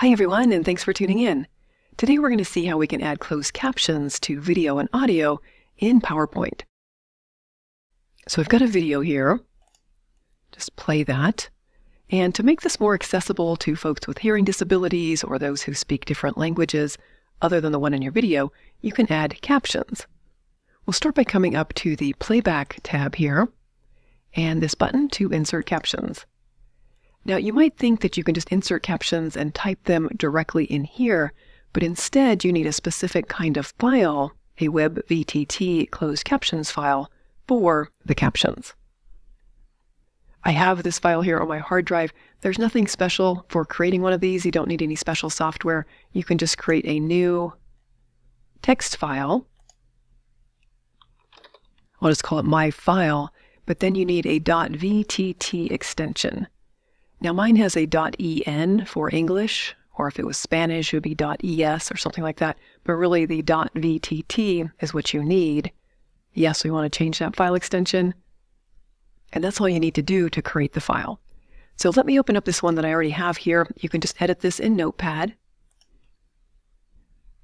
Hi everyone, and thanks for tuning in. Today we're going to see how we can add closed captions to video and audio in PowerPoint. So I've got a video here. Just play that. And to make this more accessible to folks with hearing disabilities or those who speak different languages other than the one in your video, you can add captions. We'll start by coming up to the Playback tab here and this button to insert captions. Now, you might think that you can just insert captions and type them directly in here, but instead you need a specific kind of file, a WebVTT closed captions file, for the captions. I have this file here on my hard drive. There's nothing special for creating one of these. You don't need any special software. You can just create a new text file. I'll just call it My File, but then you need a .vtt extension. Now mine has a .en for English, or if it was Spanish, it would be .es or something like that. But really the .vtt is what you need. Yes, we want to change that file extension. And that's all you need to do to create the file. So let me open up this one that I already have here. You can just edit this in Notepad.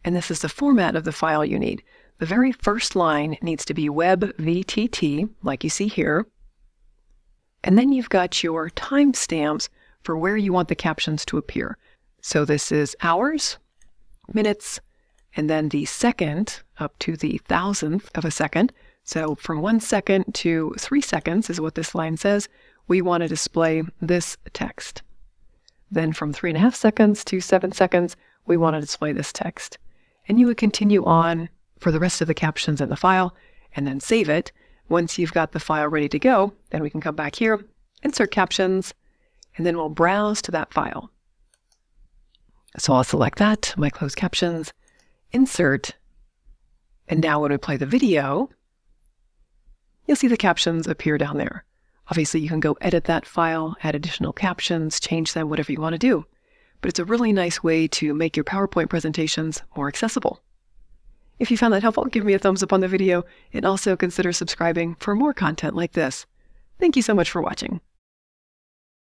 And this is the format of the file you need. The very first line needs to be WebVTT, like you see here. And then you've got your timestamps for where you want the captions to appear. So this is hours, minutes, and then the second up to the thousandth of a second. So from 1 second to 3 seconds is what this line says. We want to display this text. Then from 3.5 seconds to 7 seconds, we want to display this text. And you would continue on for the rest of the captions in the file and then save it. Once you've got the file ready to go, then we can come back here, insert captions, and then we'll browse to that file. So I'll select that, my closed captions, insert, and now when we play the video, you'll see the captions appear down there. Obviously, you can go edit that file, add additional captions, change them, whatever you want to do. But it's a really nice way to make your PowerPoint presentations more accessible. If you found that helpful, give me a thumbs up on the video and also consider subscribing for more content like this. Thank you so much for watching.